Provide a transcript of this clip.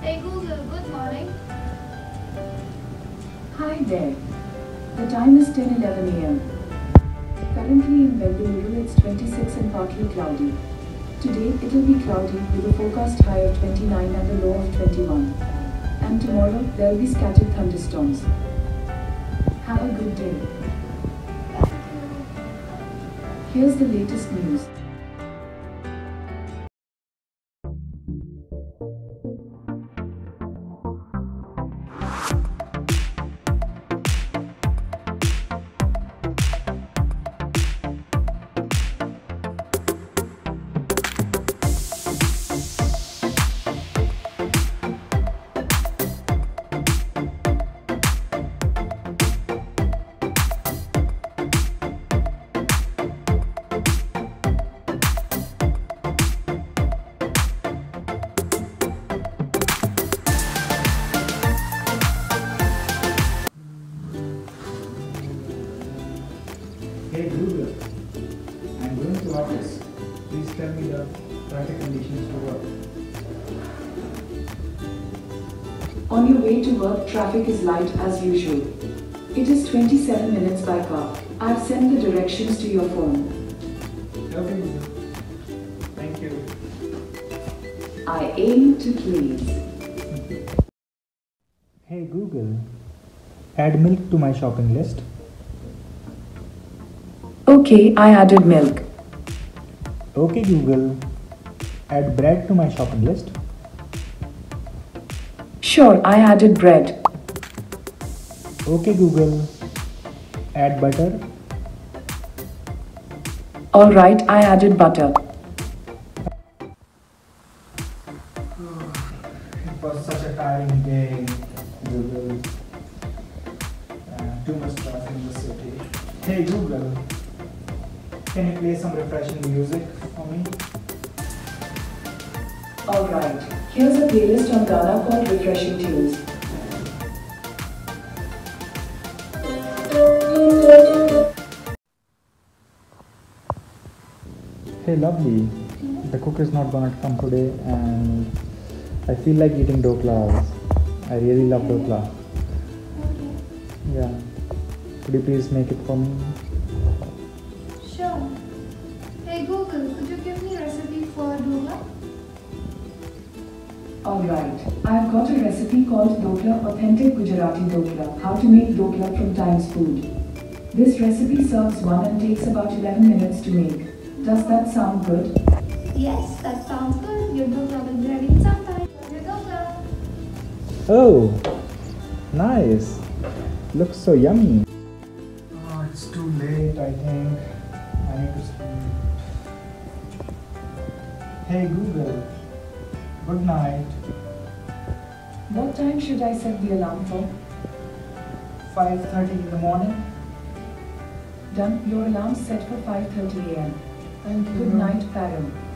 Hey Google, good morning. Hi there. The time is 10:11 a.m. Currently in Bengaluru it's 26 and partly cloudy. Today it will be cloudy with a forecast high of 29 and a low of 21. And tomorrow there will be scattered thunderstorms. Have a good day. Here's the latest news. Hey Google, I'm going to office. Please tell me the traffic conditions to work. On your way to work, traffic is light as usual. It is 27 minutes by car. I've sent the directions to your phone. Okay Google. Thank you. I aim to please. Hey Google, add milk to my shopping list. Okay, I added milk. Okay Google, add bread to my shopping list. Sure, I added bread. Okay Google, add butter. Alright, I added butter. It was such a tiring day, Google. Too much traffic in the city. Hey Google, can you play some refreshing music for me? Alright, here's a playlist on Ghana called Refreshing Tunes. Hey lovely, the cook is not gonna come today and I feel like eating dhokla. I really love dhokla. Yeah, could you please make it for me? Sure. Hey Google, could you give me a recipe for dhokla? Alright, I've got a recipe called dhokla, authentic Gujarati dhokla, how to make dhokla from Times Food. This recipe serves one and takes about 11 minutes to make. Does that sound good? Yes, that sounds good. Your dhokla will be ready sometime. Your dhokla! Oh, nice. Looks so yummy. Oh, it's too late, I think. I need to sleep. Hey Google, good night. What time should I set the alarm for? 5:30 in the morning. Done. Your alarm's set for 5:30 a.m. Good night, Param.